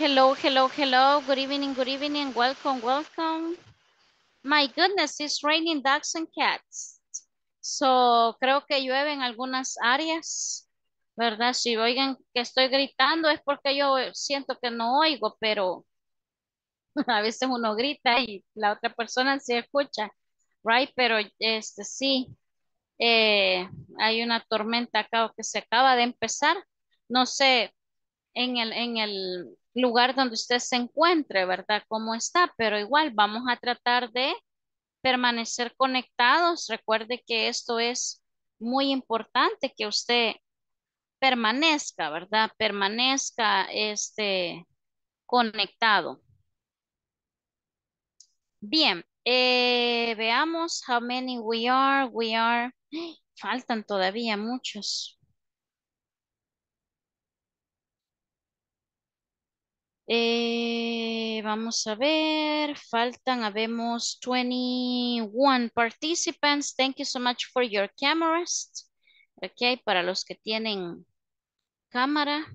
Hello, hello, hello. Good evening, welcome, welcome. My goodness, it's raining dogs and cats. So, creo que llueve en algunas áreas, ¿verdad? Si oigan que estoy gritando es porque yo siento que no oigo, pero a veces uno grita y la otra persona sí escucha, right? Pero sí, hay una tormenta acá que se acaba de empezar. No sé en el lugar donde usted se encuentre, ¿verdad? ¿Cómo está? Pero igual vamos a tratar de permanecer conectados. Recuerde que esto es muy importante, que usted permanezca, ¿verdad? Permanezca conectado. Bien, veamos how many we are. Faltan todavía muchos. Vamos a ver, faltan, habemos 21 participants. Thank you so much for your cameras. Ok, para los que tienen cámara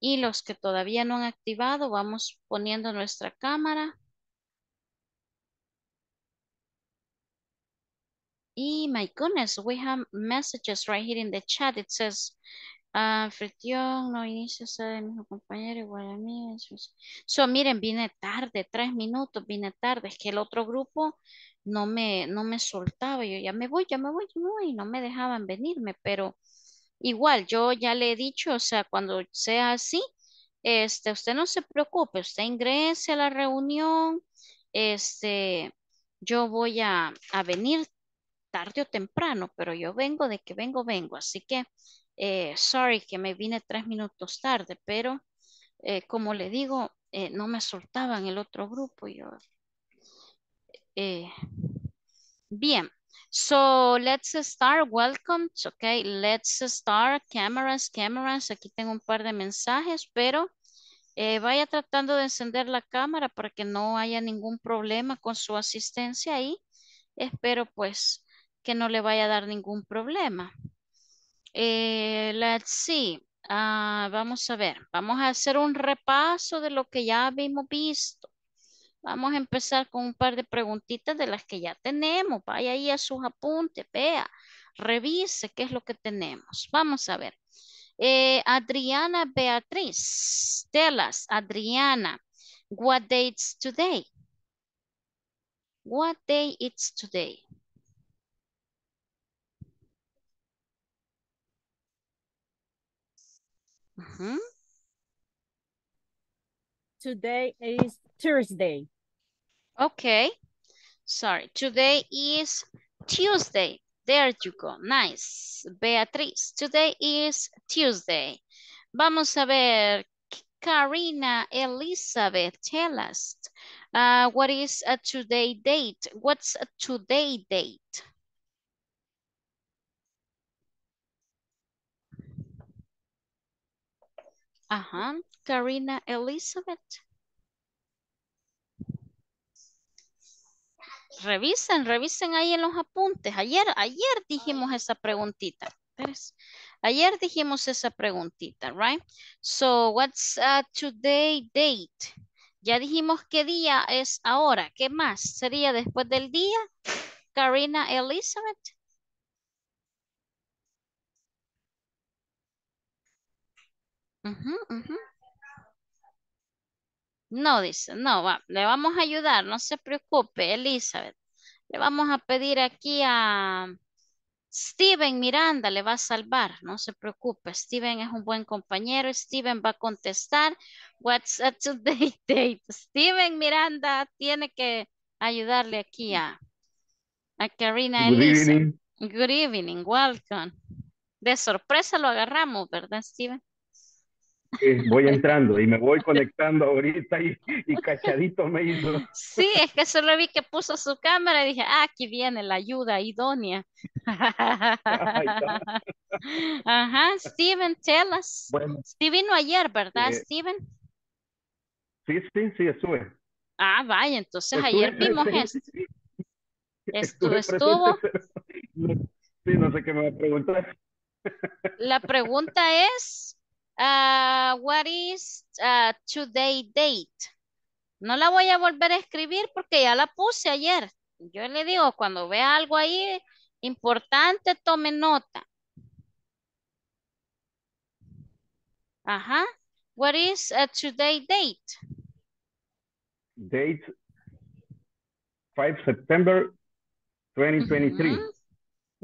y los que todavía no han activado, vamos poniendo nuestra cámara. Y my goodness, we have messages right here in the chat. It says... Fritión, no inicio, sabe, mi compañero, igual a mí. So, miren, vine tarde, 3 minutos, vine tarde. Es que el otro grupo no me soltaba. Yo ya me voy, no me dejaban venirme. Pero igual, yo ya le he dicho, o sea, cuando sea así, usted no se preocupe, usted ingrese a la reunión. Yo voy a venir tarde o temprano, pero yo vengo de que vengo. Así que... sorry que me vine 3 minutos tarde, pero como le digo, no me soltaban el otro grupo. Bien, so let's start. Welcome, okay, let's start. Cameras, aquí tengo un par de mensajes, pero vaya tratando de encender la cámara para que no haya ningún problema con su asistencia ahí. Espero pues que no le vaya a dar ningún problema. Let's see, vamos a ver, vamos a hacer un repaso de lo que ya habíamos visto. Vamos a empezar con un par de preguntitas de las que ya tenemos. Vaya ahí a sus apuntes, vea, revise qué es lo que tenemos. Vamos a ver, Adriana Beatriz, tell us, Adriana, what day is today? What day is today? Uh-huh. Today is Thursday. Okay. Sorry. Today is Tuesday. There you go. Nice. Beatriz. Today is Tuesday. Vamos a ver. Karina Elizabeth, tell us. What is a today date? What's a today date? Ajá, Karina Elizabeth. Revisen ahí en los apuntes. Ayer dijimos esa preguntita. Ayer dijimos esa preguntita, right? So, what's today date? Ya dijimos qué día es ahora. ¿Qué más? ¿Sería después del día? Karina Elizabeth. No, dice, no, le vamos a ayudar, no se preocupe, Elizabeth. Le vamos a pedir aquí a Steven Miranda, le va a salvar, no se preocupe. Steven es un buen compañero, Steven va a contestar. What's a today date? Steven Miranda tiene que ayudarle aquí a Karina Elizabeth. Good evening, welcome. De sorpresa lo agarramos, ¿verdad, Steven? Voy entrando y me voy conectando ahorita y cachadito me hizo. Sí, es que solo vi que puso su cámara y dije, aquí viene la ayuda idónea. Ajá, Steven, tell us. Bueno, Steven vino ayer, ¿verdad, Steven? Sí, estuve. Vaya, entonces estuve, ayer vimos esto. Estuvo. Sí, no sé qué me va a preguntar. La pregunta es... What is today date? No la voy a volver a escribir porque ya la puse ayer. Yo le digo, cuando vea algo ahí importante, tome nota. Ajá. What is today date? Date 5 September 2023. Uh-huh.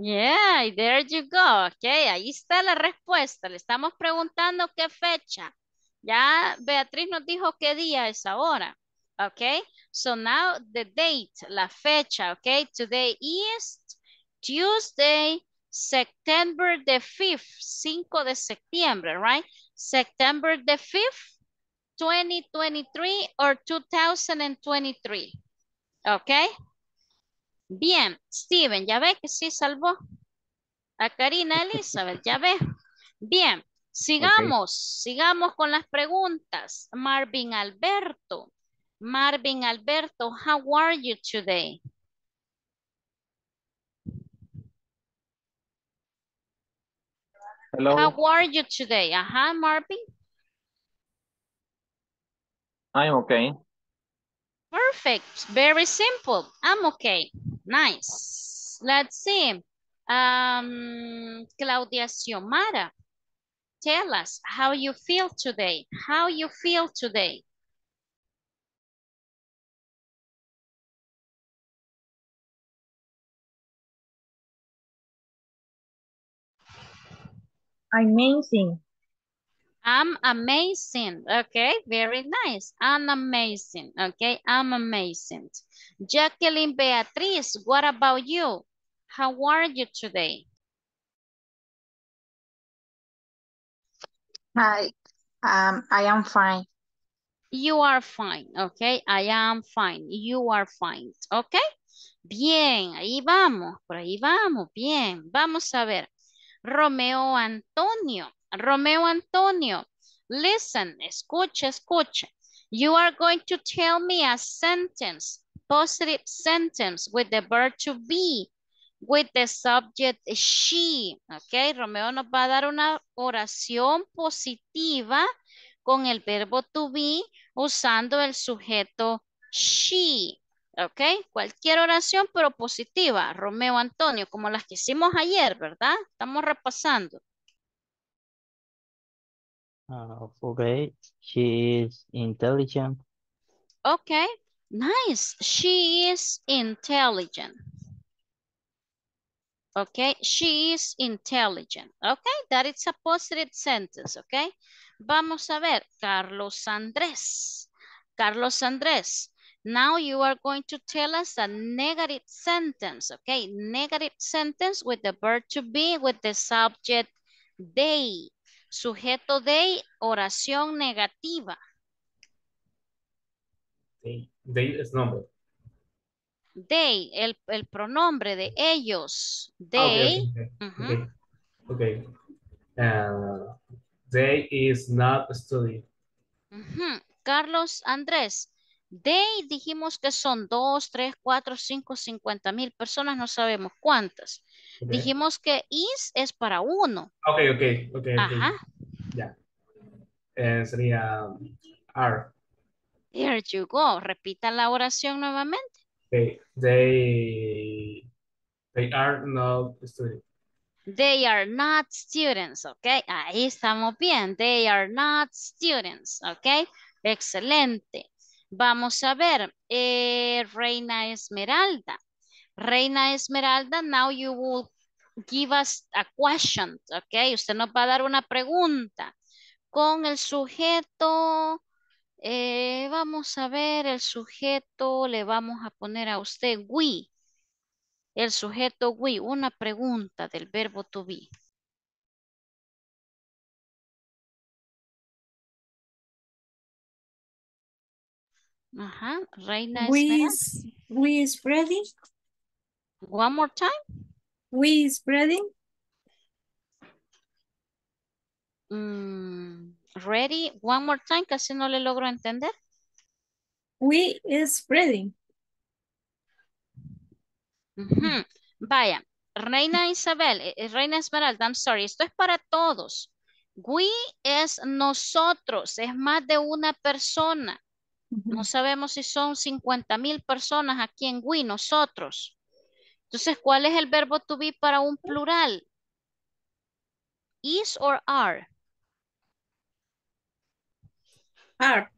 Yeah, there you go. Ok, ahí está la respuesta. Le estamos preguntando qué fecha. Ya Beatriz nos dijo qué día es ahora. Ok, so now the date, la fecha. Ok, today is Tuesday, September the 5th, 5 de septiembre, right? September the 5th, 2023 or 2023. Ok. Bien, Steven, ya ve que sí salvó a Karina Elizabeth, ya ve. Bien, sigamos, okay. Sigamos con las preguntas. Marvin Alberto. Marvin Alberto, how are you today? Hello. How are you today? Ajá, Marvin. I'm okay. Perfect. Very simple. I'm okay. Nice. Let's see. Claudia Xiomara, tell us how you feel today. How you feel today? Amazing. I'm amazing. Okay, very nice. I'm amazing. Okay, I'm amazing. Jacqueline Beatriz, what about you? How are you today? Hi, I am fine. You are fine. Okay, I am fine. You are fine. Okay, bien, ahí vamos. Por ahí vamos. Bien, vamos a ver. Romeo Antonio. Romeo Antonio, listen, escucha, escucha. You are going to tell me a sentence, positive sentence with the verb to be, with the subject she. Ok, Romeo nos va a dar una oración positiva con el verbo to be usando el sujeto she. Ok, cualquier oración pero positiva, Romeo Antonio, como las que hicimos ayer, ¿verdad? Estamos repasando. Okay, she is intelligent. Okay, nice. She is intelligent. Okay, she is intelligent. Okay, that is a positive sentence, okay? Vamos a ver, Carlos Andrés. Carlos Andrés, now you are going to tell us a negative sentence, okay? Negative sentence with the verb to be, with the subject they. Sujeto de oración negativa. They es nombre. They, el pronombre de ellos. They. Okay. Uh-huh. Okay. They is not studying. Uh-huh. Carlos Andrés. They dijimos que son 2, 3, 4, 5, 50,000 personas, no sabemos cuántas. Okay. Dijimos que is es para uno. Ok. Ajá. Ya. Yeah. Sería are. There you go. Repita la oración nuevamente. Okay. They are not students. They are not students, ok. Ahí estamos bien. They are not students, ok. Excelente. Vamos a ver, Reina Esmeralda. Reina Esmeralda, now you will give us a question, ok. Usted nos va a dar una pregunta con el sujeto, vamos a ver, el sujeto le vamos a poner a usted we. El sujeto we, una pregunta del verbo to be. Ajá, Reina Esmeralda. We is ready. One more time. We is ready. Ready. One more time, casi no le logro entender. We is ready. Uh-huh. Vaya, Reina Isabel, Reina Esmeralda, I'm sorry, esto es para todos. We es nosotros, es más de una persona. No sabemos si son 50,000 personas aquí en we, nosotros. Entonces, ¿cuál es el verbo to be para un plural? Is or are? Are.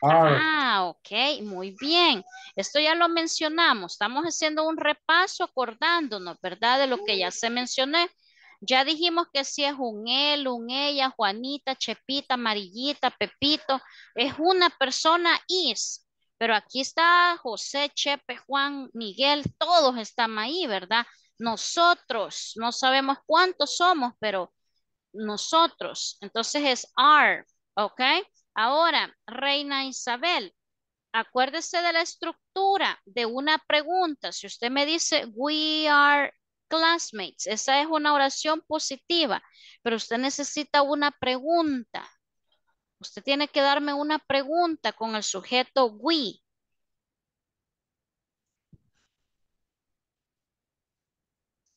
Ah, ok, muy bien. Esto ya lo mencionamos. Estamos haciendo un repaso acordándonos, ¿verdad? De lo que ya se mencioné. Ya dijimos que si es un él, un ella, Juanita, Chepita, Amarillita, Pepito, es una persona is, pero aquí está José, Chepe, Juan, Miguel, todos están ahí, ¿verdad? Nosotros, no sabemos cuántos somos, pero nosotros, entonces es are, ¿ok? Ahora, Reina Isabel, acuérdese de la estructura de una pregunta. Si usted me dice, we are classmates, esa es una oración positiva, pero usted necesita una pregunta. Usted tiene que darme una pregunta con el sujeto we.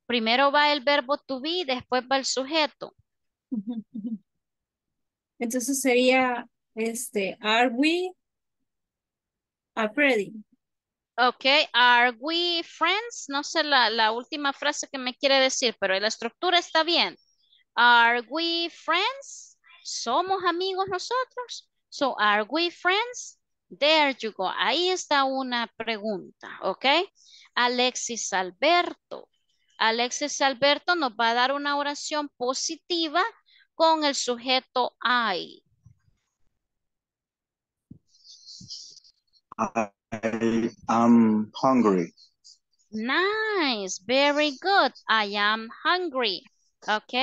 Primero va el verbo to be, después va el sujeto. Entonces sería, are we already? Ok, are we friends? No sé la última frase que me quiere decir, pero la estructura está bien. Are we friends? ¿Somos amigos nosotros? So, are we friends? There you go. Ahí está una pregunta, ok. Alexis Alberto. Alexis Alberto nos va a dar una oración positiva con el sujeto I. I am hungry. Nice, very good. I am hungry. Ok,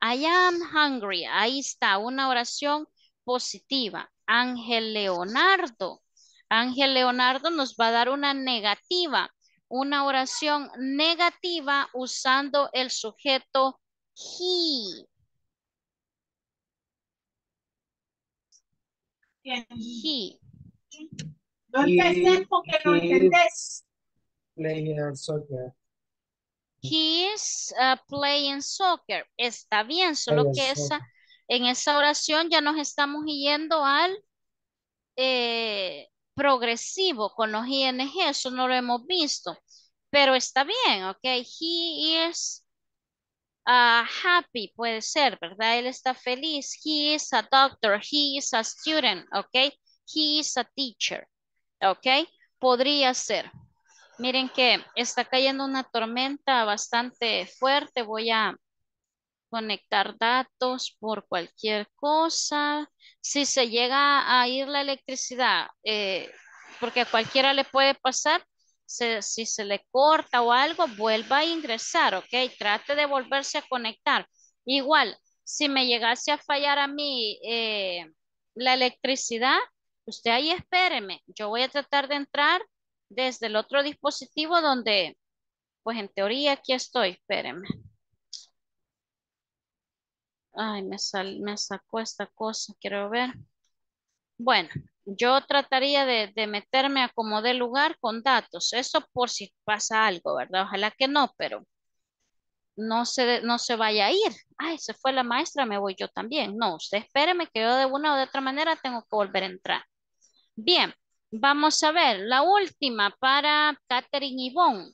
I am hungry. Ahí está, una oración positiva. Ángel Leonardo. Ángel Leonardo nos va a dar una negativa. Una oración negativa usando el sujeto he. He. No entendés porque no entendés. Playing soccer. He is playing soccer. Está bien, solo que en esa oración ya nos estamos yendo al progresivo con los ING. Eso no lo hemos visto. Pero está bien, ok. He is happy, puede ser, ¿verdad? Él está feliz. He is a doctor. He is a student, ok. He is a teacher, ok. Podría ser. Miren que está cayendo una tormenta bastante fuerte. Voy a conectar datos por cualquier cosa. Si se llega a ir la electricidad, porque a cualquiera le puede pasar, si se le corta o algo, vuelva a ingresar, ok. Trate de volverse a conectar. Igual, si me llegase a fallar a mí la electricidad, usted ahí espéreme. Yo voy a tratar de entrar desde el otro dispositivo donde, pues en teoría aquí estoy, espéreme. Ay, me sacó esta cosa, quiero ver. Bueno, yo trataría de meterme a como de lugar con datos. Eso por si pasa algo, ¿verdad? Ojalá que no, pero no se vaya a ir. Ay, se fue la maestra, me voy yo también. No, usted espéreme que yo de una o de otra manera tengo que volver a entrar. Bien, vamos a ver. La última para Catherine Yvonne.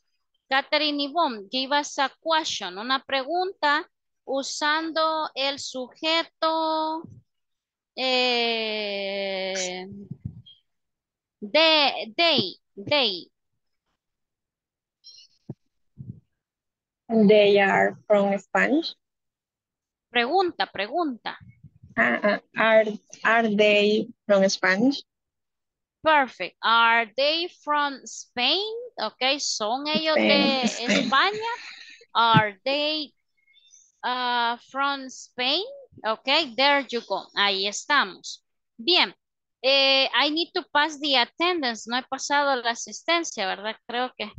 Catherine Yvonne, give us a question, una pregunta usando el sujeto they. They are from Spanish. Pregunta. Are they from Spanish? Perfect. Are they from Spain? Okay, ¿son ellos de España? Are they from Spain? Okay, there you go. Ahí estamos. Bien. I need to pass the attendance. No he pasado la asistencia, ¿verdad? Creo que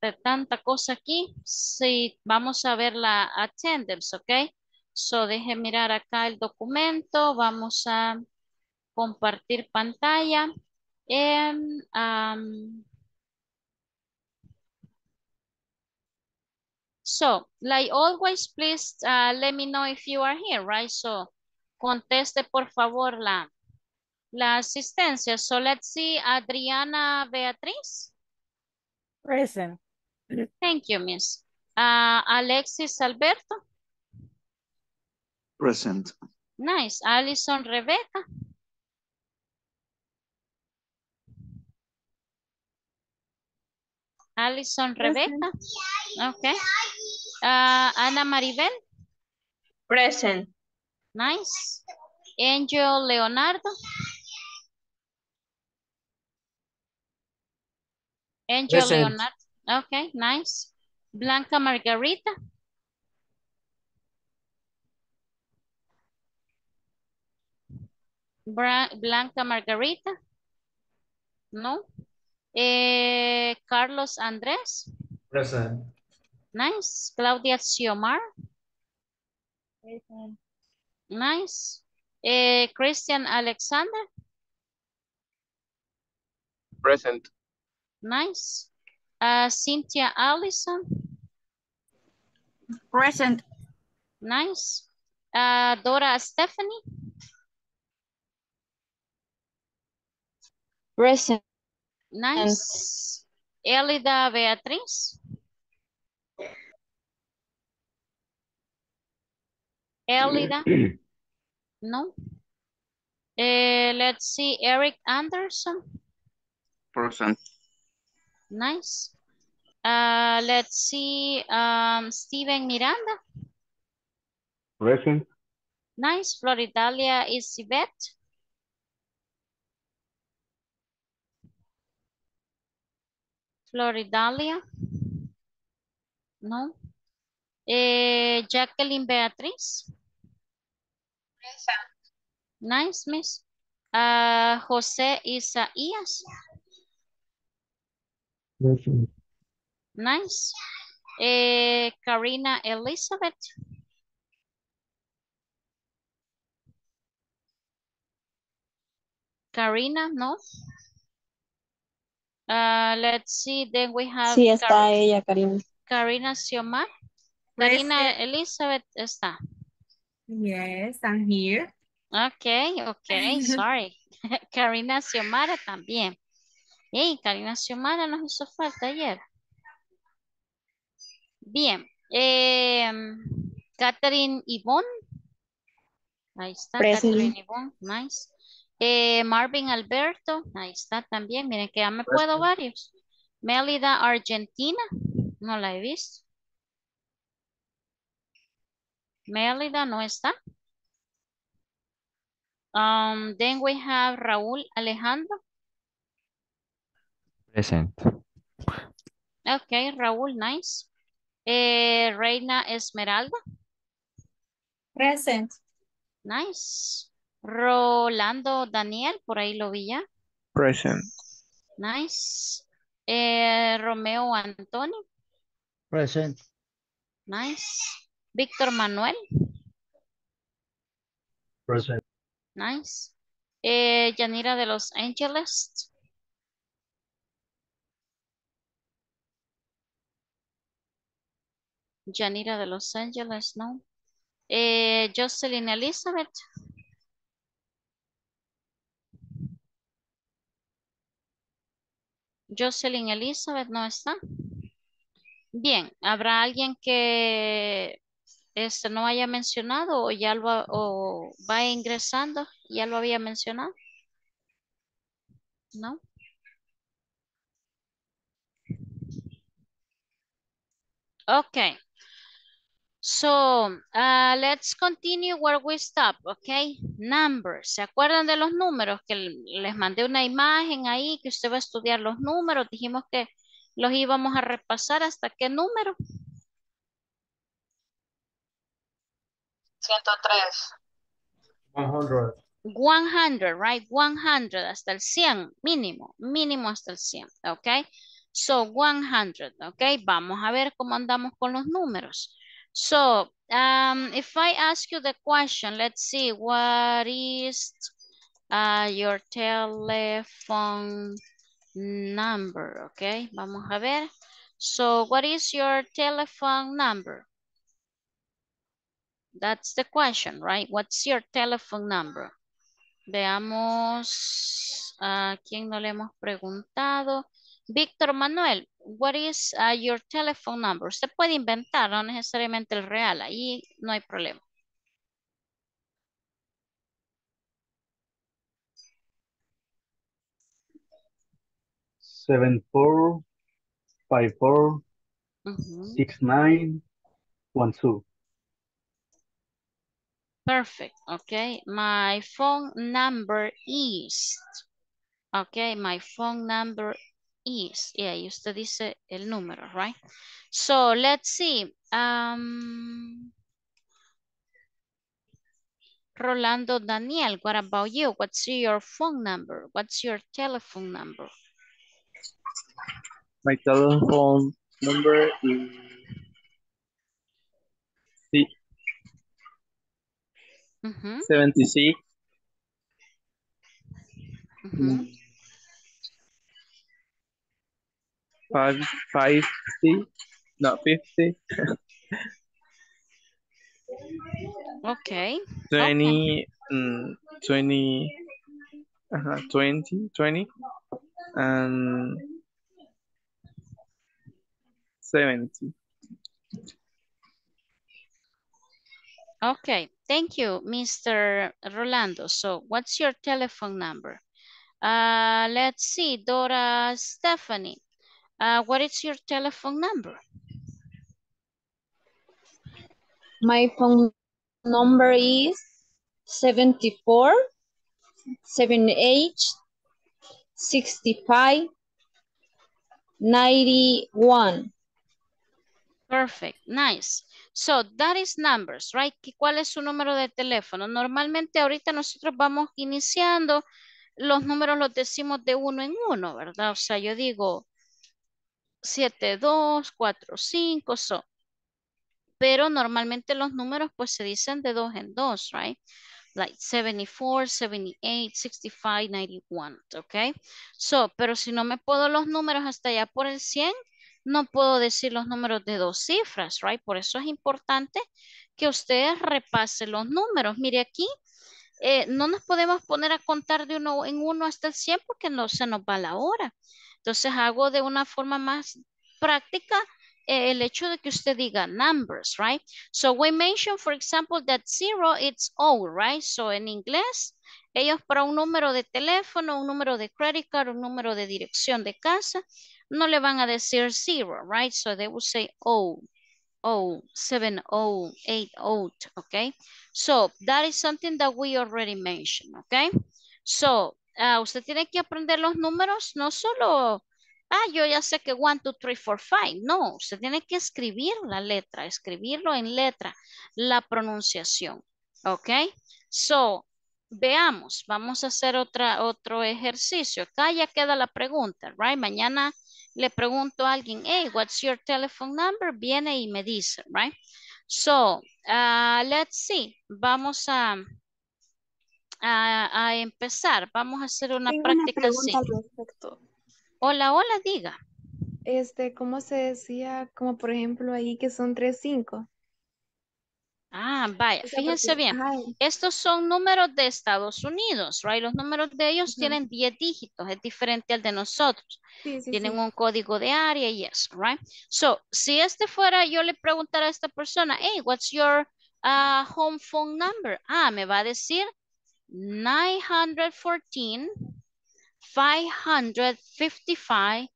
de tanta cosa aquí. Sí, vamos a ver la attendance, ¿ok? So, deje mirar acá el documento. Vamos a compartir pantalla. So, like always, please let me know if you are here, right? So, conteste por favor la asistencia. So, let's see, Adriana Beatriz. Present. Thank you, miss. Alexis Alberto. Present. Nice. Alison Rebeca. Alison Rebeca. Okay. Ana Maribel. Present. Nice. Ángel Leonardo. Ángel Leonardo. Okay, nice. Blanca Margarita. Blanca Margarita. No. Carlos Andrés. Present. Nice. Claudia Xiomara. Present. Nice. Christian Alexander. Present. Nice. Cynthia Allison. Present. Nice. Dora Stephanie. Present. Nice. Elida Beatriz. Elida. No. Let's see. Eric Anderson. Present. Nice. Let's see. Steven Miranda. Present. Nice. Floridalia Isibet. Floridalia. No. Jacqueline Beatriz. Present. Nice, miss. José Isaías. Present. Nice. Karina Elizabeth. Karina, no. Let's see, then we have... Sí, está ella, Karina. Karina Xiomara. Karina Elizabeth está. Yes, I'm here. Okay, sorry. Karina Xiomara también. Hey, Karina Xiomara nos hizo falta ayer. Bien. Catherine Yvonne. Ahí está, present. Catherine Yvonne, nice. Marvin Alberto, ahí está también, miren que ya me puedo varios. Mélida Argentina, no la he visto. Mélida no está. Then we have Raúl Alejandro. Present. Okay, Raúl, nice. Reina Esmeralda. Present. Nice. Rolando Daniel, por ahí lo vi ya. Present. Nice. Romeo Antonio. Present. Nice. Víctor Manuel. Present. Nice. Yanira de Los Angeles. Yanira de Los Angeles, no. Jocelyn Elizabeth. Jocelyn Elizabeth no está. Bien, ¿habrá alguien que no haya mencionado o ya lo va ingresando? ¿Ya lo había mencionado? ¿No? Okay. So, let's continue where we stop, okay? Numbers. ¿Se acuerdan de los números? Que les mandé una imagen ahí, que usted va a estudiar los números. Dijimos que los íbamos a repasar. ¿Hasta qué número? 103. 100. 100, right? 100, hasta el 100, mínimo. Mínimo hasta el 100, okay? So, 100, okay? Vamos a ver cómo andamos con los números. So, if I ask you the question, let's see, what is your telephone number? Okay, vamos a ver. So what is your telephone number? That's the question, right? What's your telephone number? Veamos a quién no le hemos preguntado. Víctor Manuel, what is your telephone number? Usted puede inventar, no necesariamente el real, ahí no hay problema. (7) 454 6912. Perfect. Okay, my phone number is. Okay, my phone number is. Yeah, y usted dice el número, right? So let's see. Rolando Daniel, what about you? What's your phone number? What's your telephone number? My telephone number is 76 50. Okay. 20 and 70. Okay, thank you, Mr. Rolando. So what's your telephone number? Let's see, Dora Stephanie. What is your telephone number? My phone number is 74 78 65 91. Perfect, nice. So that is numbers, right? ¿Cuál es su número de teléfono? Normalmente ahorita nosotros vamos iniciando, los números los decimos de uno en uno, ¿verdad? O sea, yo digo 7, 2, 4, 5, so. Pero normalmente los números pues se dicen de dos en dos, right? Like 74, 78, 65, 91, okay? So, pero si no me puedo los números hasta allá por el 100, no puedo decir los números de dos cifras, right? Por eso es importante que ustedes repasen los números. Mire aquí, no nos podemos poner a contar de uno en uno hasta el 100 porque no se nos va la hora. Entonces hago de una forma más práctica el hecho de que usted diga numbers, right? So we mentioned, for example, that 0 it's O, right? So en inglés, ellos para un número de teléfono, un número de credit card, un número de dirección de casa, no le van a decir 0, right? So they will say 0, 0, 70, 80, okay? So that is something that we already mentioned, okay? So, usted tiene que aprender los números, no solo, yo ya sé que 1, 2, 3, 4, 5. No, usted tiene que escribir la letra, escribirlo en letra, la pronunciación, okay? So, veamos, vamos a hacer otro ejercicio. Acá ya queda la pregunta, right? Mañana le pregunto a alguien, hey, what's your telephone number? Viene y me dice, right? So, let's see. Vamos a empezar. Vamos a hacer una práctica así. Hola, hola, diga. ¿Cómo se decía? Como por ejemplo ahí que son 3, 5. Ah, vaya, fíjense bien. Estos son números de Estados Unidos, right? Los números de ellos tienen 10 dígitos, es diferente al de nosotros. Sí, sí, tienen un código de área y eso, right? So, si este fuera, yo le preguntara a esta persona, hey, what's your home phone number? Ah, me va a decir 914 555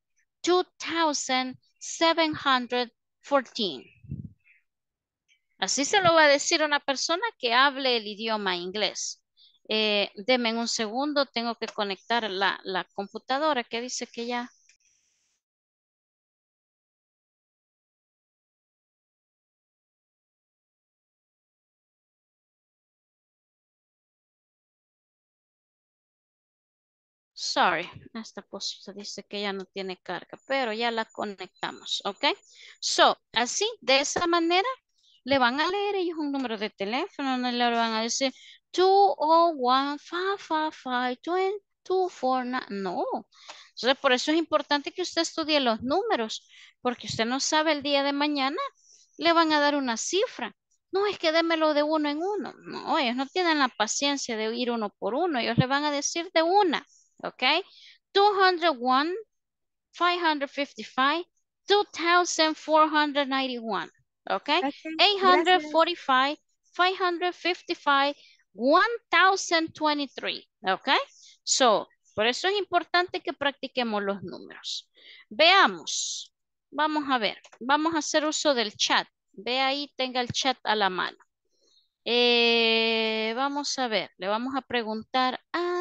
2714. Así se lo va a decir a una persona que hable el idioma inglés. Deme un segundo, tengo que conectar la computadora que dice que ya... Sorry, esta postura dice que ya no tiene carga, pero ya la conectamos, ¿ok? So, así, de esa manera, le van a leer ellos un número de teléfono, no le van a decir 201-555-2249, no, Entonces, por eso es importante que usted estudie los números, porque usted no sabe el día de mañana, le van a dar una cifra. No es que démelo de uno en uno. No, ellos no tienen la paciencia de ir uno por uno. Ellos le van a decir de una, ¿ok? 201, 555, 2491, ¿ok? 845, 555, 1023, ¿ok? So, por eso es importante que practiquemos los números. Veamos. Vamos a ver. Vamos a hacer uso del chat. Ve ahí, tenga el chat a la mano. Vamos a ver. Le vamos a preguntar a...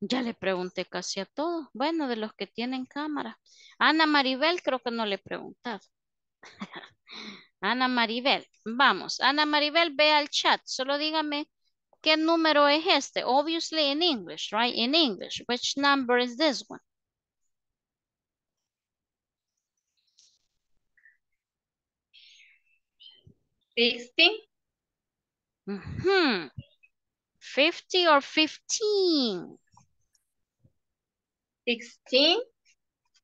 Ya le pregunté casi a todos. Bueno, de los que tienen cámara. Ana Maribel creo que no le he preguntado. Ana Maribel, vamos. Ana Maribel, ve al chat. Solo dígame qué número es este. Obviously in English, right? In English. Which number is this one? Mm-hmm. 50 or 15? 16.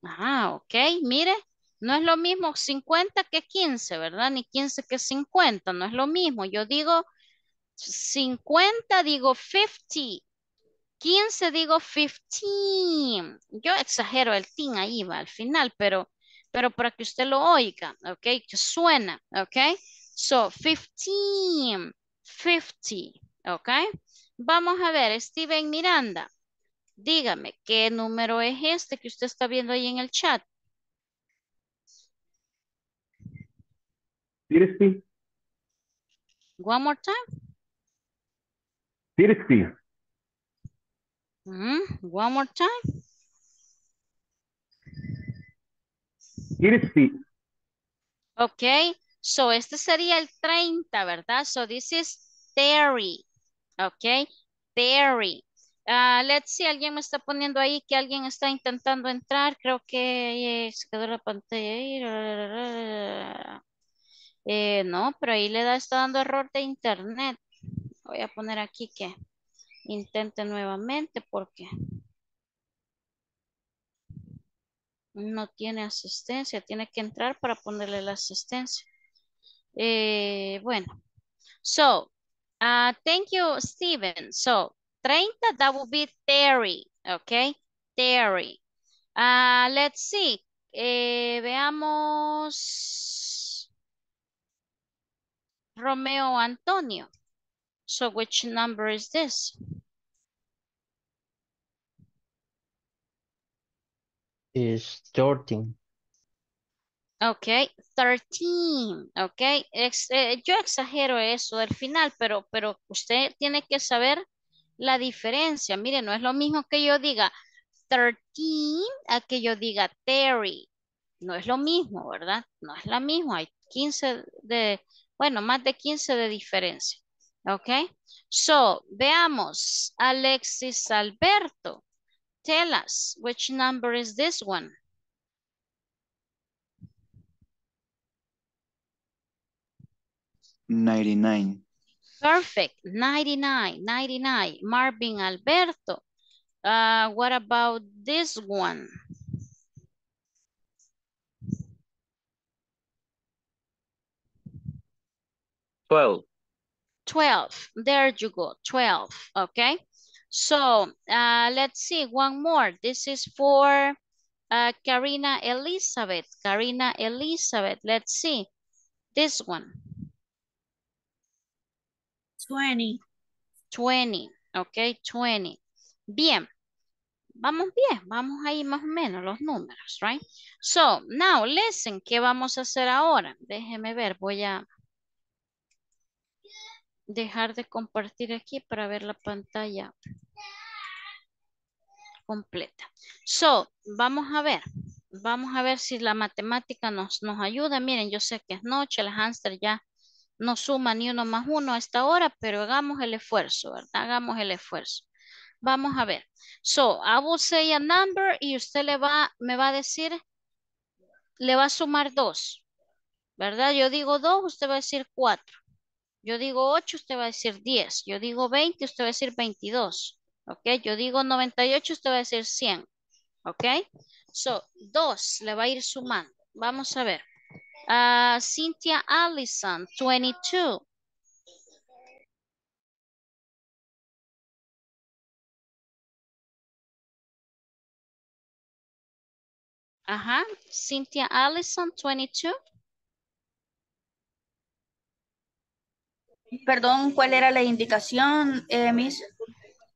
Ah, ok, mire, no es lo mismo 50 que 15, ¿verdad? Ni 15 que 50, no es lo mismo. Yo digo 50, digo 50. 15, digo 15. Yo exagero el tin ahí, va al final, pero para que usted lo oiga, ok, que suena, ok. So, 15, 50, ok. Vamos a ver, Steven Miranda. Dígame, ¿qué número es este que usted está viendo ahí en el chat? 30. One more time. 30. One more time. 30. Ok, so este sería el 30, ¿verdad? So this is 30, ok, 30. Let's see, alguien me está poniendo ahí que alguien está intentando entrar. Creo que se quedó la pantalla. No, pero ahí está dando error de internet. Voy a poner aquí que intente nuevamente porque no tiene asistencia. Tiene que entrar para ponerle la asistencia. Bueno. So, thank you, Steven. So, 30, that will be 30, okay? 30. Let's see. Veamos. Romeo Antonio. So which number is this? 13. Okay, 13, okay. Yo exagero eso del final, pero usted tiene que saber la diferencia. Mire, no es lo mismo que yo diga 13 a que yo diga 30. No es lo mismo, ¿verdad? No es la misma. Hay 15 de, bueno, más de 15 de diferencia. Ok. So, veamos. Alexis Alberto. Tell us, which number is this one? 99. Perfect. 99. Marvin Alberto. What about this one? 12. 12. There you go. 12. Okay. So let's see one more. This is for Karina Elizabeth. Karina Elizabeth. Let's see. This one. 20, ok, 20. Bien, vamos bien, vamos ahí más o menos los números, right? So, now, listen, ¿qué vamos a hacer ahora? Déjeme ver, voy a dejar de compartir aquí para ver la pantalla completa. So, vamos a ver si la matemática nos ayuda. Miren, yo sé que es noche, el hámster ya no suma ni uno más uno a esta hora, pero hagamos el esfuerzo, ¿verdad? Hagamos el esfuerzo. Vamos a ver. So, I will say a number y usted me va a decir, le va a sumar 2, ¿verdad? Yo digo 2, usted va a decir 4. Yo digo 8, usted va a decir 10. Yo digo 20, usted va a decir 22. ¿Ok? Yo digo 98, usted va a decir 100. ¿Ok? So, 2 le va a ir sumando. Vamos a ver. Cynthia Allison, 22. Ajá. Cynthia Allison, 22. Perdón, ¿cuál era la indicación, Miss?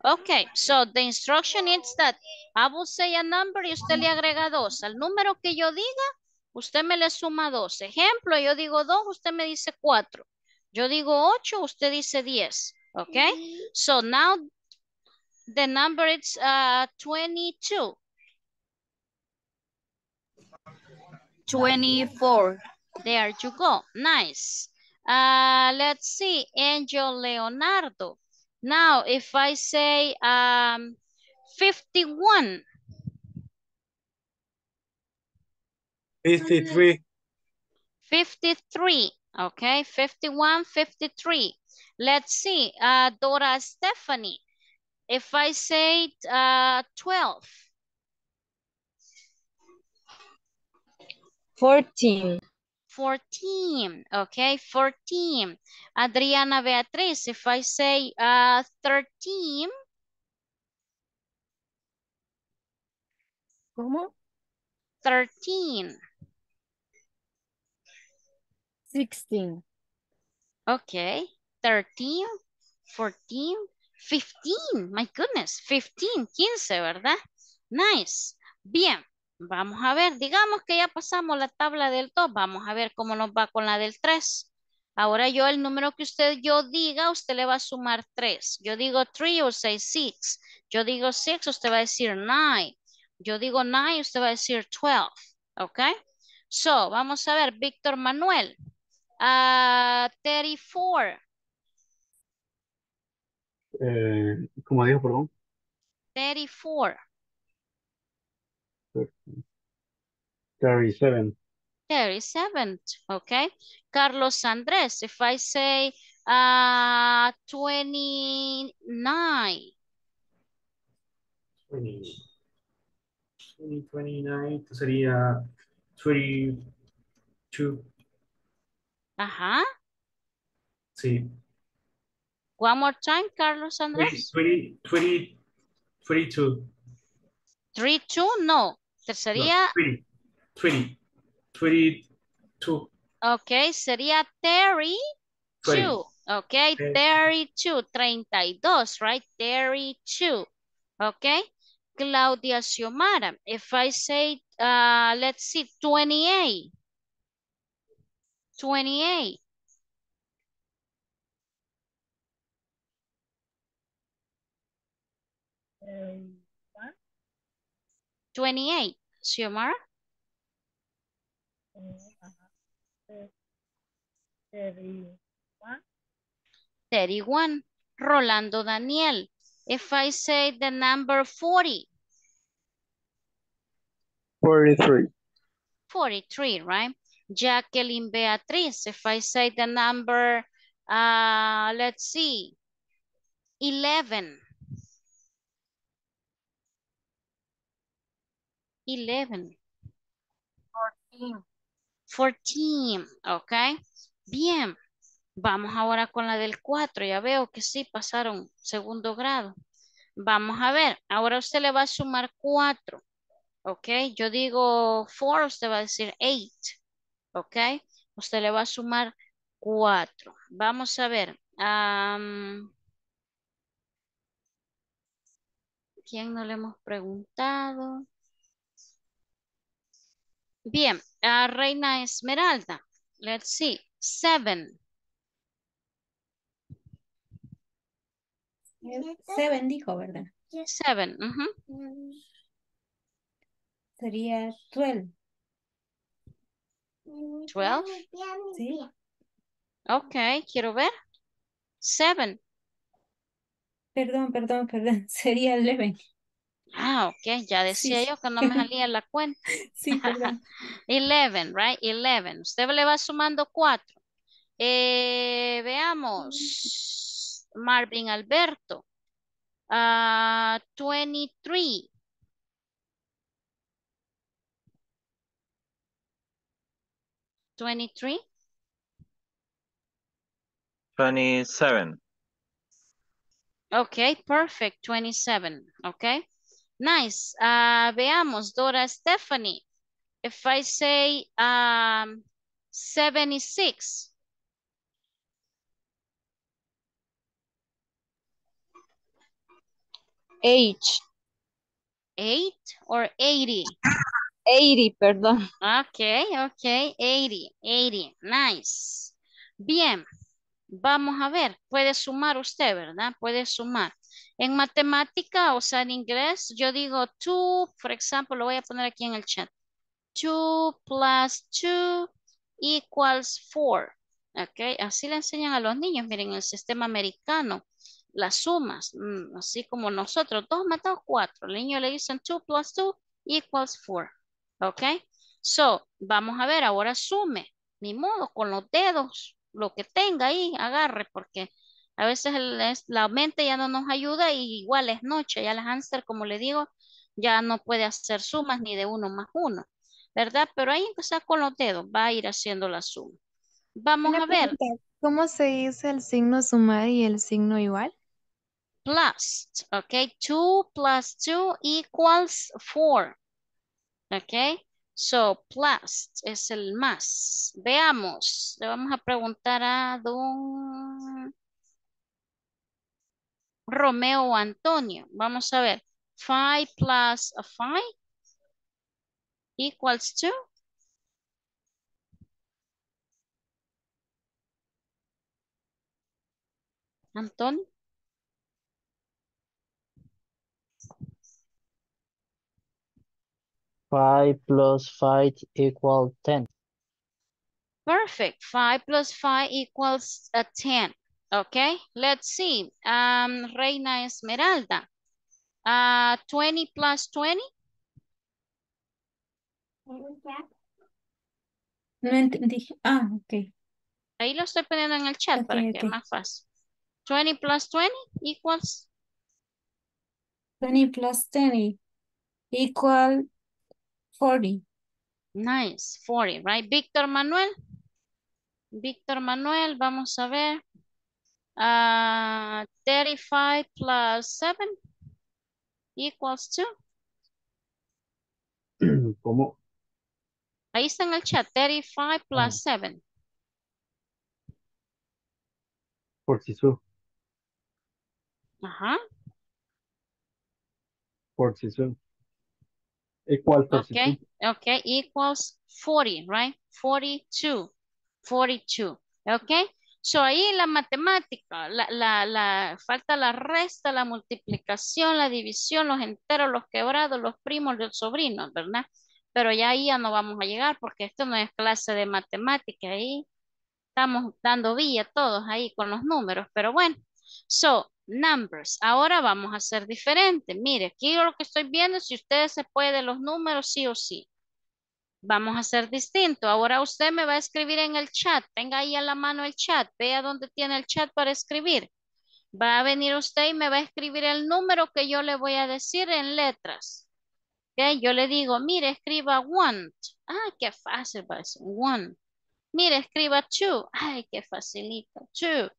Okay, so the instruction is that I will say a number y usted le agrega 2. Al número que yo diga, usted me le suma 2. Ejemplo, yo digo 2, usted me dice 4. Yo digo 8, usted dice 10. Okay, so now the number is 22. 24. There you go. Nice. Let's see, Ángel Leonardo. Now, if I say 51. 53. 53, okay, 51, 53. Let's see, Dora Stephanie. If I say 12. 14. 14, okay, 14. Adriana Beatriz, if I say 13. ¿Cómo? 13. 16. Okay, 13, 14, 15. My goodness, 15, 15, ¿verdad? Nice, bien. Vamos a ver, digamos que ya pasamos la tabla del 2, vamos a ver cómo nos va con la del 3. Ahora yo, el número que yo diga, usted le va a sumar 3. Yo digo 3, usted dice 6. Yo digo 6, usted va a decir 9. Yo digo 9, usted va a decir 12. ¿Ok? So, vamos a ver, Víctor Manuel. 34. ¿Cómo dijo, perdón? 34. 37. 37, okay. Carlos Andrés, if I say 29. 29 sería 32. Ajá. Sí. One more time, Carlos Andrés. 32. 32, no. Sería 32. Ok, sería 32. Ok, 32. 32, right? 32. Ok. Claudia Xiomara, if I say, let's see, 28. 28. 28. Xiomara. 31. Rolando Daniel. If I say the number 40. 43. 43, right? Jacqueline Beatriz. If I say the number, let's see, 11. 11. 14. 14, ok. Bien, vamos ahora con la del 4. Ya veo que sí pasaron segundo grado. Vamos a ver, ahora usted le va a sumar 4. Ok, yo digo 4, usted va a decir 8. Ok, usted le va a sumar 4. Vamos a ver. ¿Quién no le hemos preguntado? Bien, Reina Esmeralda. Let's see, 7. 7 dijo, ¿verdad? 7, Sería 12. 12? Sí. Ok, quiero ver. 7. Perdón, sería 11. Ah, ok, ya decía sí. Yo que no me salía la cuenta. Sí, perdón. 11, right? 11. Usted le va sumando 4. Veamos. Marvin Alberto. 23. ¿23? 27. Okay, perfect. 27. Okay, nice. Veamos, Dora Stephanie. If I say 76. 8 or 80? 80, perdón. Okay, 80. Nice. Bien. Vamos a ver, puede sumar usted, ¿verdad? Puede sumar. En matemática, o sea, en inglés, yo digo 2, por ejemplo, lo voy a poner aquí en el chat. 2 + 2 = 4. ¿Ok? Así le enseñan a los niños, miren, el sistema americano, las sumas, así como nosotros, 2 más 2 = 4. El niño le dicen 2 + 2 = 4. ¿Ok? So, vamos a ver, ahora sume, ni modo, con los dedos. Lo que tenga ahí, agarre, porque a veces la mente ya no nos ayuda y igual es noche. Ya la hámster, como le digo, ya no puede hacer sumas ni de 1 más 1, ¿verdad? Pero ahí, o sea, con los dedos va a ir haciendo la suma. Vamos a ver. ¿Cómo se dice el signo sumar y el signo igual? Plus, ok. 2 + 2 = 4. Ok. So, plus es el más. Veamos. Le vamos a preguntar a don Romeo Antonio. Vamos a ver. 5 + 5 = 2. 2. Antonio. "5 + 5 = 10. Perfect. 5 + 5 = 10. Okay. Let's see. Reina Esmeralda. 20 + 20. No entendí. Ah, ok. Ahí lo estoy poniendo en el chat para que es más fácil. 20 + 20 = 20 + 20 = 40. Nice, 40, right? Víctor Manuel. Víctor Manuel, vamos a ver. 35 + 7 = 2. ¿Cómo? Ahí está en el chat, 35 + 7. Por si su. Ajá. Por si su. Okay, equals 40, right? 42. Okay, so ahí la matemática, falta la resta, la multiplicación, la división, los enteros, los quebrados, los primos, los sobrinos, ¿verdad? Pero ya ahí ya no vamos a llegar porque esto no es clase de matemática, ahí estamos dando villa todos ahí con los números, pero bueno, so. Numbers. Ahora vamos a hacer diferente. Mire, aquí lo que estoy viendo, si ustedes se pueden los números, sí o sí. Vamos a hacer distinto. Ahora usted me va a escribir en el chat. Tenga ahí a la mano el chat. Vea dónde tiene el chat para escribir. Va a venir usted y me va a escribir el número que yo le voy a decir en letras. ¿Okay? Yo le digo, mire, escriba 1. Ah, qué fácil va a ser. 1. Mire, escriba 2. Ay, qué facilita. 2.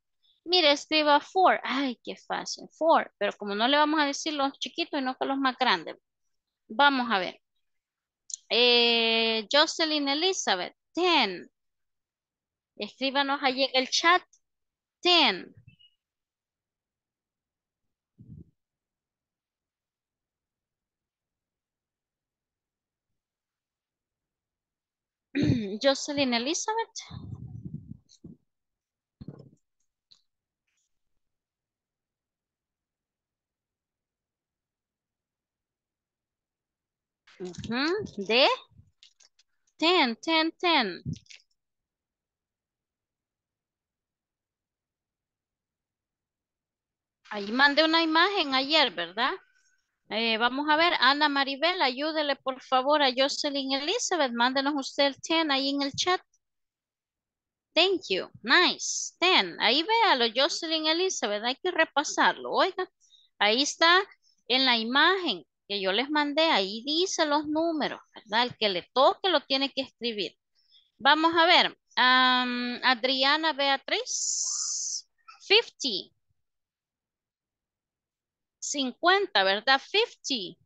Mire, escriba 4. Ay, qué fácil. 4. Pero como no le vamos a decir los chiquitos y no que los más grandes. Vamos a ver. Jocelyn Elizabeth. 10. Escríbanos allí en el chat. 10. Jocelyn Elizabeth. De 10. Ahí mandé una imagen ayer, ¿verdad? Vamos a ver, Ana Maribel, ayúdele por favor a Jocelyn Elizabeth, mándenos usted el 10 ahí en el chat. Thank you. Nice. 10. Ahí véalo, Jocelyn Elizabeth. Hay que repasarlo. Oiga, ahí está en la imagen que yo les mandé. Ahí dice los números, ¿verdad? El que le toque lo tiene que escribir. Vamos a ver. Adriana Beatriz. 50. 50, ¿verdad? 50.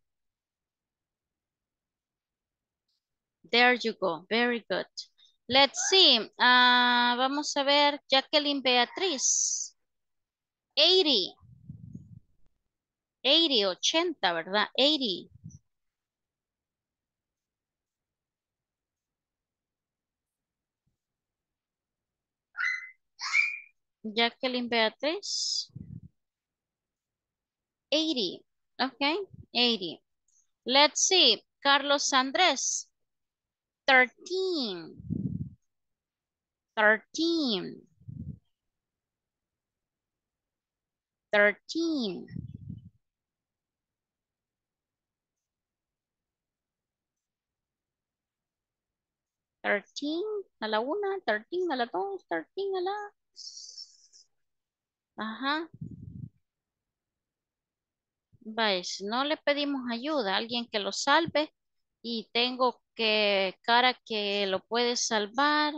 There you go. Very good. Let's see. Vamos a ver. Jacqueline Beatriz. 80. 80, 80, ¿verdad? 80. Jacqueline Beatriz. 80. Okay. 80. Let's see. Carlos Andrés. 13. 13. 13. A la una, 13 a la dos, 13 a la... Ajá. ¿Veis? No le pedimos ayuda a alguien que lo salve y tengo que cara que lo puede salvar.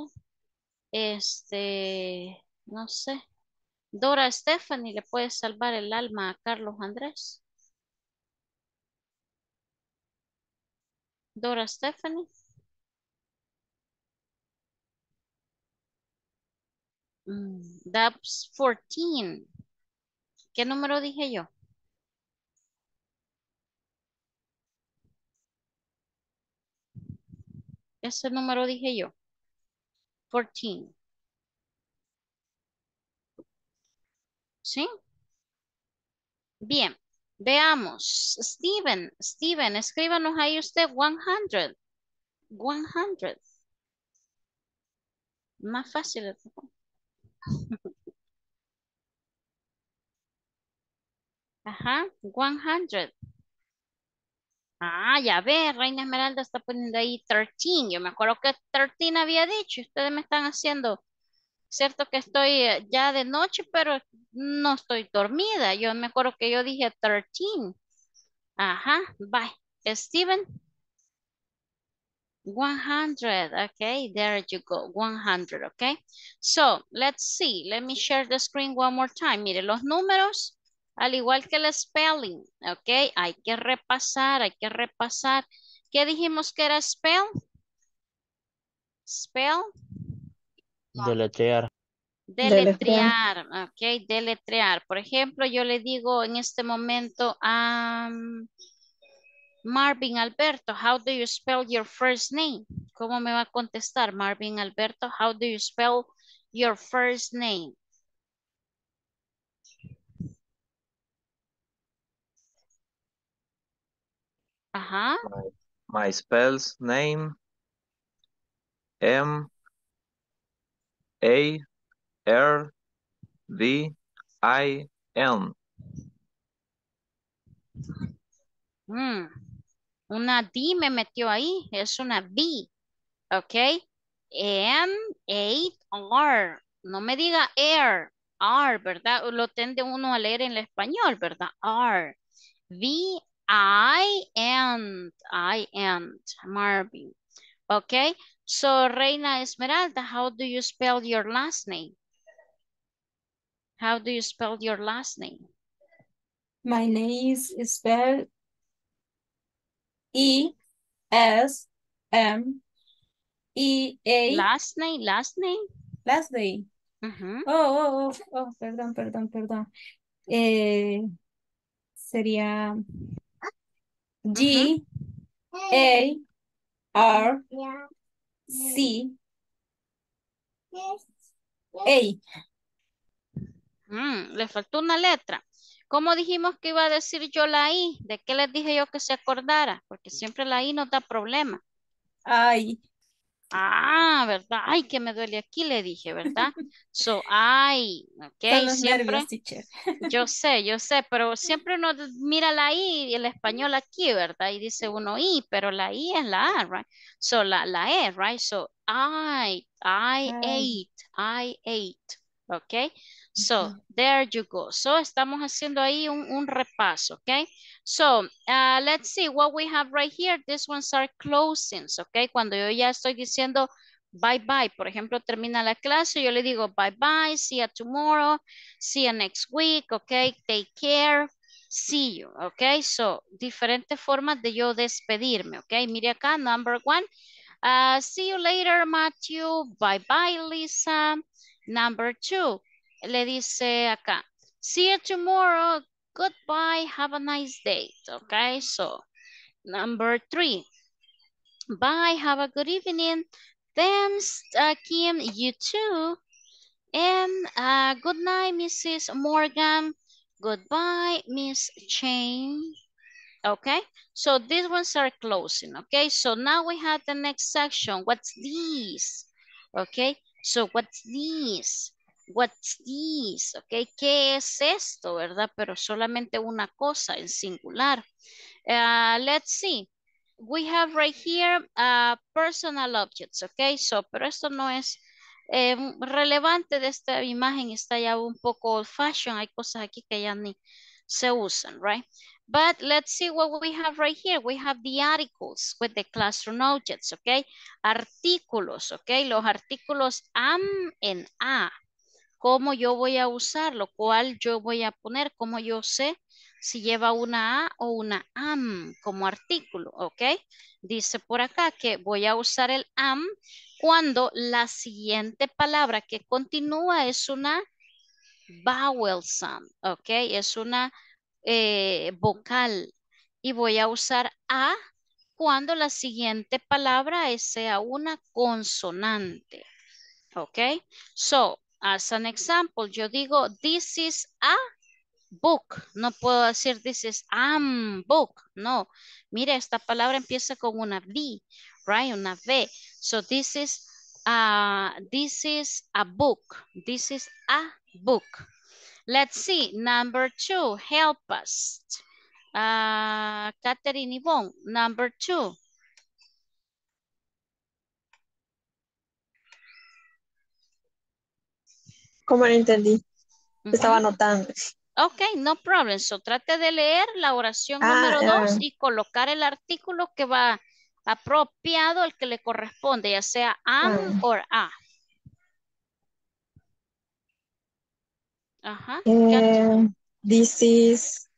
No sé. Dora Stephanie le puede salvar el alma a Carlos Andrés. Dora Stephanie. That's 14. ¿Qué número dije yo? Ese número dije yo. 14. ¿Sí? Bien. Veamos. Steven, escríbanos ahí usted 100. 100. Más fácil. Ajá, 100. Ah, ya ve, Reina Esmeralda está poniendo ahí 13. Yo me acuerdo que 13 había dicho. Ustedes me están haciendo. Cierto que estoy ya de noche, pero no estoy dormida. Yo me acuerdo que yo dije 13. Ajá, bye. Steven. 100, okay, there you go, 100, okay. So, let's see, let me share the screen one more time. Mire, los números, al igual que el spelling, okay, hay que repasar, hay que repasar. ¿Qué dijimos que era spell? Spell. Deletrear. Deletrear, okay, deletrear. Por ejemplo, yo le digo en este momento a... Marvin Alberto, how do you spell your first name? ¿Cómo me va a contestar Marvin Alberto? How do you spell your first name? Ajá. My spell's name Marvin. Una D me metió ahí, es una B, ok, M-A-R, no me diga air, R, ¿verdad? Lo tiende uno a leer en el español, ¿verdad? R, V-I-N, Marvin, ok, so Reina Esmeralda, how do you spell your last name? How do you spell your last name? My name is spelled E-S-M-E-A. Last name. Uh-huh. Oh, perdón. Sería G-A-R-C-A. Le faltó una letra. ¿Cómo dijimos que iba a decir yo la I? ¿De qué les dije yo que se acordara? Porque siempre la I nos da problema. Ay, Ah, ¿verdad? Ay, que me duele aquí, le dije, ¿verdad? So, ay, ok, siempre. Yo sé, pero siempre uno mira la I y el español aquí, ¿verdad? Y dice uno I, pero la I es la A, right? So, la E, right? So, I ate, ok? So, there you go. So, estamos haciendo ahí un repaso, okay? So, let's see what we have right here. These ones are closings, okay? Cuando yo ya estoy diciendo bye-bye, por ejemplo, termina la clase, yo le digo bye-bye, see you tomorrow, see you next week, okay? Take care, see you, okay? So, diferentes formas de yo despedirme, okay? Mire acá, number one. See you later, Matthew. Bye-bye, Lisa. Number two. Le dice acá, see you tomorrow, goodbye, have a nice day, okay? So, number three, bye, have a good evening, thanks, Kim, you too, and good night, Mrs. Morgan, goodbye, Miss Jane, okay? So, these ones are closing, okay? So, now we have the next section, what's this, okay? So, what's this? What's this? Okay, ¿qué es esto, verdad? Pero solamente una cosa en singular. Let's see. We have right here personal objects, okay? So, pero esto no es relevante de esta imagen, está ya un poco old fashioned. Hay cosas aquí que ya ni se usan, right? But let's see what we have right here. We have the articles with the classroom objects, okay? Artículos, okay? Los artículos am and a. ¿Cómo yo voy a usarlo? ¿Cuál yo voy a poner? ¿Cómo yo sé si lleva una A o una am como artículo? ¿Ok? Dice por acá que voy a usar el am cuando la siguiente palabra que continúa es una vowel sound. ¿Ok? Es una vocal. Y voy a usar a cuando la siguiente palabra sea una consonante. ¿Ok? So, as an example, yo digo, this is a book. No puedo decir, this is a book. No. Mira, esta palabra empieza con una B, right? Una B. So, this is a book. This is a book. Let's see. Number two, help us. Catherine Yvonne, number two. ¿Cómo lo entendí? Estaba anotando. Ok, no problem. So, trate de leer la oración número 2 y colocar el artículo que va apropiado al que le corresponde, ya sea am o a. Ajá. This is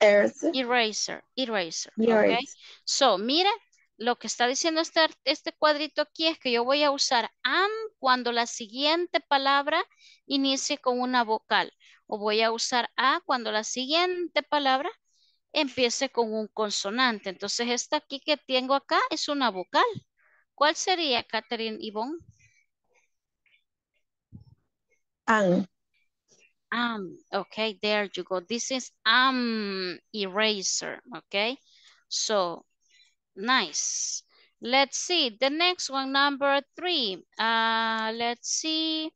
eraser. Okay. So, mira. Lo que está diciendo este cuadrito aquí es que yo voy a usar am cuando la siguiente palabra inicie con una vocal. O voy a usar a cuando la siguiente palabra empiece con un consonante. Entonces, esta aquí que tengo acá es una vocal. ¿Cuál sería, Catherine Yvonne? Am. Am. Ok, there you go. This is am eraser. Ok. So, nice. Let's see. The next one, number three. Let's see.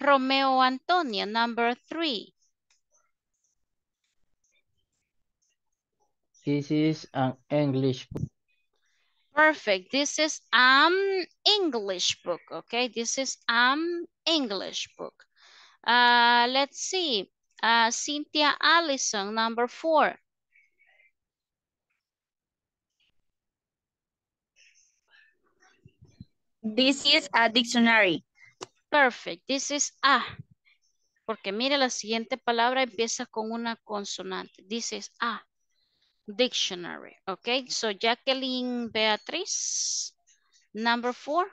Romeo Antonio, number three. This is an English book. Perfect. This is an English book. Okay. This is an English book. Let's see. Cynthia Allison, number four. This is a dictionary. Perfect. This is a. Porque mire, la siguiente palabra empieza con una consonante. This is a dictionary. Okay. So, Jacqueline Beatriz, number four.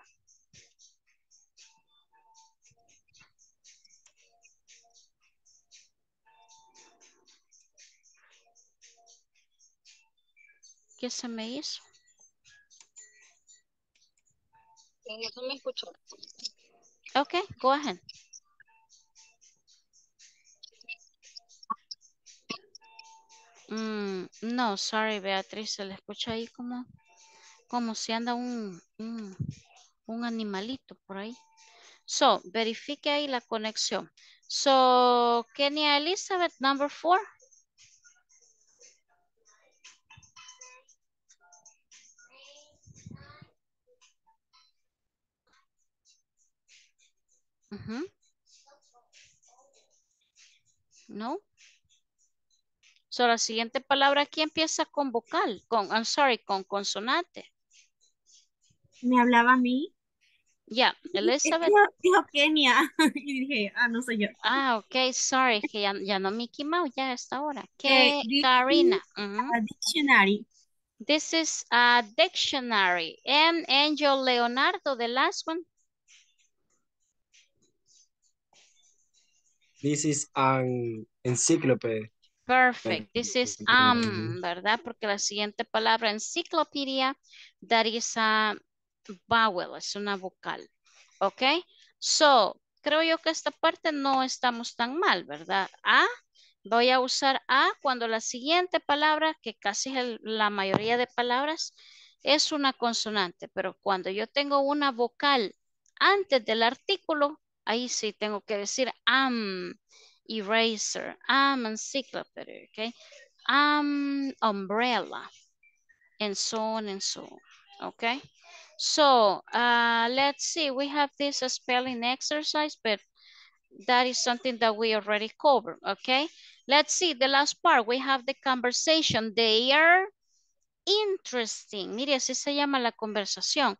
¿Qué se me hizo? No me escucho. Okay, go ahead. No, sorry, Beatriz, se le escucha ahí como si anda un animalito por ahí. So, verifique ahí la conexión. So, Kenia Elizabeth, number 4. No. So, la siguiente palabra aquí empieza con vocal, con consonante. ¿Me hablaba a mí? Ya, yeah, Elizabeth. Dijo Kenia. Y dije, no soy yo. Ok, sorry, que ya no Mickey Mouse, ya a esta hora. Okay, Karina. A dictionary. This is a dictionary. And Ángel Leonardo, the last one. This is an encyclopedia. Perfect. This is ¿verdad? Porque la siguiente palabra, enciclopedia, that is a vowel, es una vocal. Ok. So, creo yo que esta parte no estamos tan mal, ¿verdad? Voy a usar A cuando la siguiente palabra, que casi es la mayoría de palabras, es una consonante. Pero cuando yo tengo una vocal antes del artículo, ahí sí tengo que decir am eraser, am encyclopedia, okay? Am umbrella, and so on and so on, okay? So, let's see, we have this spelling exercise, but that is something that we already covered, okay? Let's see, the last part, we have the conversation. They are interesting. Mire, así se llama la conversación.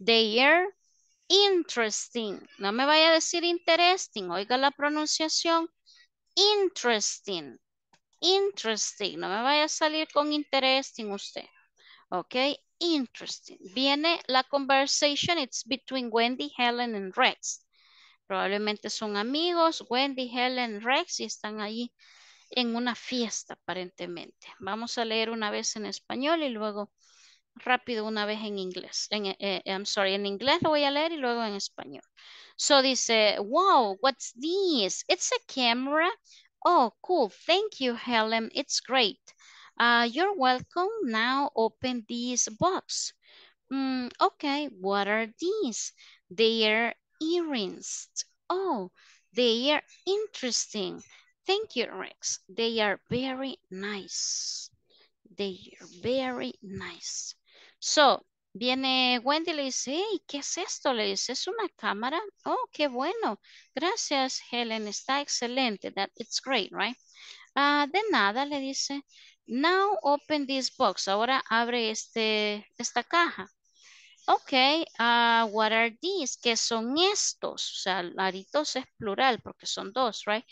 They are interesting. No me vaya a decir interesting. Oiga la pronunciación. Interesting. Interesting. No me vaya a salir con interesting usted. Ok. Interesting. Viene la conversation. It's between Wendy, Helen, and Rex. Probablemente son amigos. Wendy, Helen, Rex. Y están allí en una fiesta aparentemente. Vamos a leer una vez en español y luego rápido una vez en inglés. I'm sorry, en inglés lo voy a leer y luego en español. So dice, wow, what's this? It's a camera. Oh, cool. Thank you, Helen. It's great. You're welcome. Now open this box. Okay, what are these? They are earrings. Oh, they are interesting. Thank you, Rex. They are very nice. They are very nice. So, viene Wendy y le dice, hey, ¿qué es esto? Le dice, ¿es una cámara? Oh, qué bueno. Gracias, Helen. Está excelente. It's great, right? De nada, le dice. Now open this box. Ahora abre esta caja. Ok, what are these? ¿Qué son estos? O sea, aritos es plural porque son dos, right?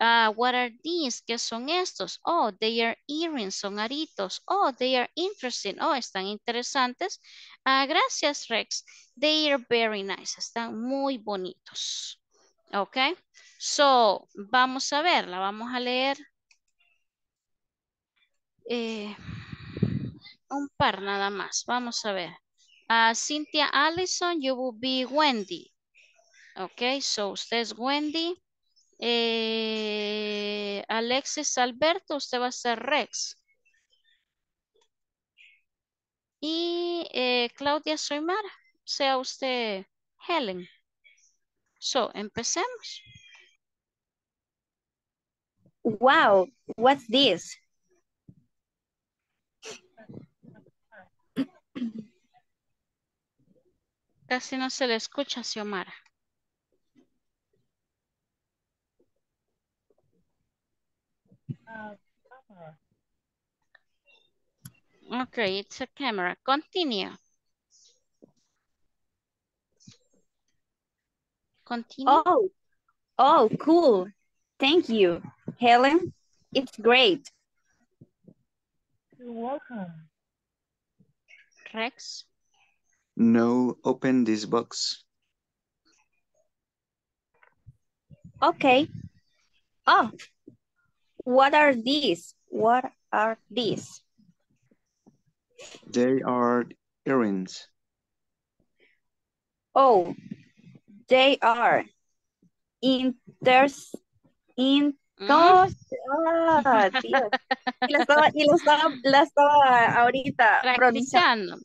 What are these? ¿Qué son estos? Oh, they are earrings, son aritos. Oh, they are interesting. Oh, están interesantes. Gracias, Rex. They are very nice. Están muy bonitos. Ok. So, vamos a verla. Vamos a leer un par nada más. Vamos a ver. Cynthia Allison, you will be Wendy. Ok, so usted es Wendy. Alexis Alberto, usted va a ser Rex. Y Claudia Xiomara, sea usted Helen. So, empecemos. Wow, what's this? Casi no se le escucha, Xiomara. Okay, it's a camera. Continue. Oh, cool. Thank you, Helen. It's great. You're welcome. Rex? No, open this box. Okay. Oh. What are these? What are these? They are earrings. Oh, they are Gosh, oh, tío. La estaba ahorita practicando.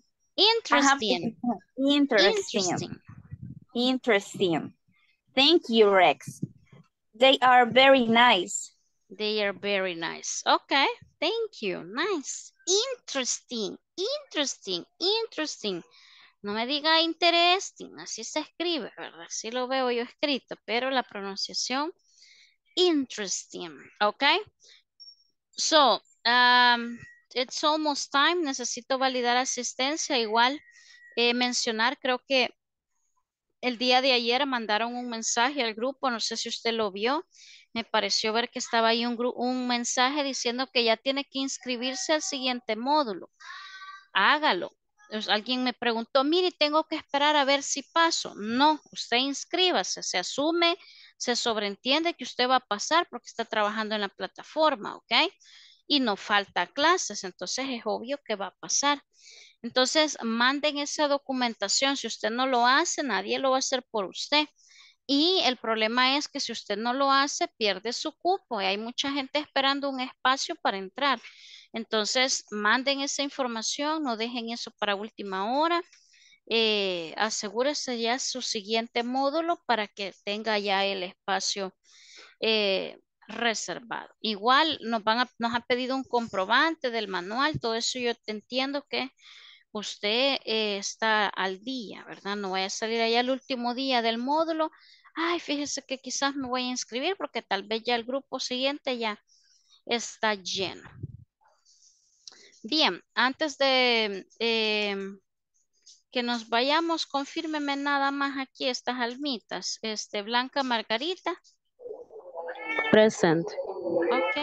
Interesting. Thank you, Rex. They are very nice. They are very nice. Okay, thank you. Nice. Interesting. No me diga interesting, así se escribe, ¿verdad? Así lo veo yo escrito, pero la pronunciación interesting, okay? So, it's almost time. Necesito validar asistencia. Igual mencionar, creo que el día de ayer mandaron un mensaje al grupo, no sé si usted lo vio. Me pareció ver que estaba ahí un mensaje diciendo que ya tiene que inscribirse al siguiente módulo. Hágalo. Alguien me preguntó, mire, tengo que esperar a ver si paso. No, usted inscríbase, se asume, se sobreentiende que usted va a pasar porque está trabajando en la plataforma, ¿ok? Y no falta clases, entonces es obvio que va a pasar. Entonces, manden esa documentación. Si usted no lo hace, nadie lo va a hacer por usted. Y el problema es que si usted no lo hace, pierde su cupo y hay mucha gente esperando un espacio para entrar. Entonces, manden esa información, no dejen eso para última hora. Asegúrese ya su siguiente módulo para que tenga ya el espacio reservado. Igual nos han pedido un comprobante del manual, todo eso yo entiendo que usted está al día, ¿verdad? No vaya a salir allá el último día del módulo. Ay, fíjese que quizás me voy a inscribir porque tal vez ya el grupo siguiente ya está lleno. Bien, antes de que nos vayamos, confírmeme nada más aquí estas almitas. Blanca Margarita. Present. Ok.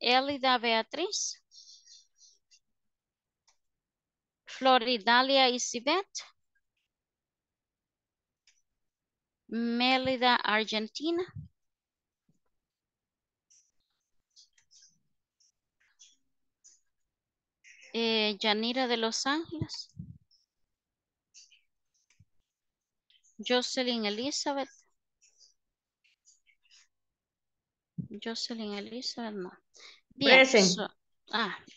Elida Beatriz. Floridalia Isibet. Mélida Argentina. Yanira de Los Angeles. Jocelyn Elizabeth. No. Bien,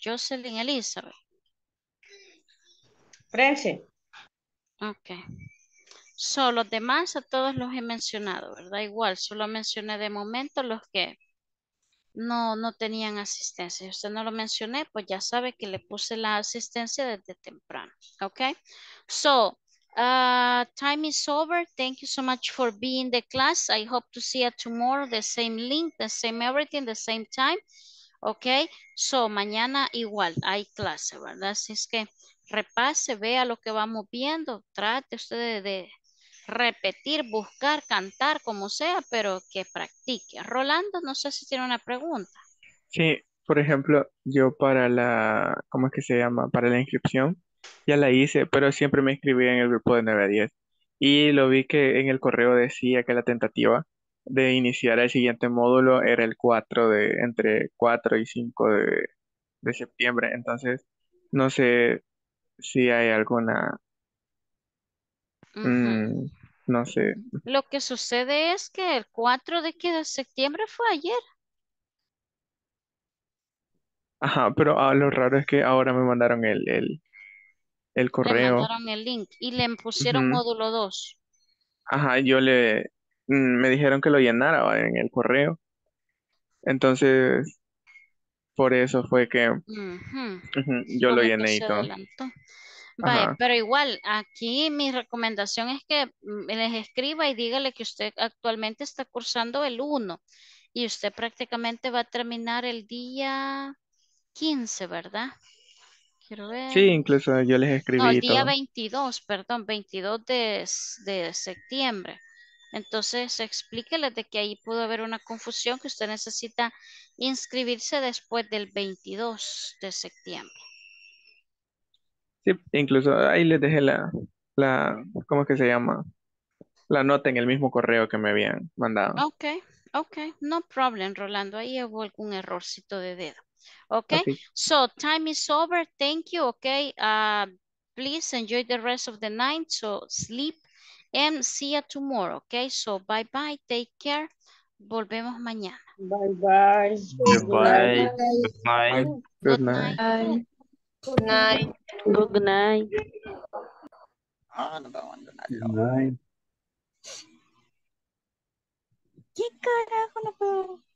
Jocelyn Elizabeth. Present. Ok. So, los demás a todos los he mencionado, ¿verdad? Igual, solo mencioné de momento los que no tenían asistencia. Si usted no lo mencioné, pues ya sabe que le puse la asistencia desde temprano. Ok. So, time is over. Thank you so much for being in the class. I hope to see you tomorrow. The same link, the same everything, the same time. Ok. So, mañana igual hay clase, ¿verdad? Así es que repase, vea lo que vamos viendo, trate usted de repetir, buscar, cantar, como sea, pero que practique. Rolando, no sé si tiene una pregunta. Sí, por ejemplo, yo para la, ¿cómo es que se llama? Para la inscripción, ya la hice, pero siempre me inscribí en el grupo de 9 a 10. Y lo vi que en el correo decía que la tentativa de iniciar el siguiente módulo era el entre 4 y 5 de septiembre. Entonces, no sé si hay alguna, no sé. Lo que sucede es que el 4 de septiembre fue ayer. Ajá, pero lo raro es que ahora me mandaron el correo. Me mandaron el link y le pusieron módulo 2. Ajá, me dijeron que lo llenara en el correo. Entonces, por eso fue que yo lo llené y todo. Vale, pero igual, aquí mi recomendación es que les escriba y dígale que usted actualmente está cursando el 1 y usted prácticamente va a terminar el día 15, ¿verdad? Quiero ver. Sí, incluso yo les escribí. No, el día 22 de septiembre. Entonces, explíquele de que ahí pudo haber una confusión, que usted necesita inscribirse después del 22 de septiembre. Sí, incluso ahí les dejé la ¿cómo es que se llama? La nota en el mismo correo que me habían mandado. Ok, no problem, Rolando, ahí hubo algún errorcito de dedo. Okay. So time is over, thank you, okay. Please enjoy the rest of the night, so sleep. And see you tomorrow, okay? So bye-bye, take care. Volvemos mañana. Bye bye. Goodbye. Goodbye. Good night. Good night. Good night. Good night. ¿Qué carajo no puedo?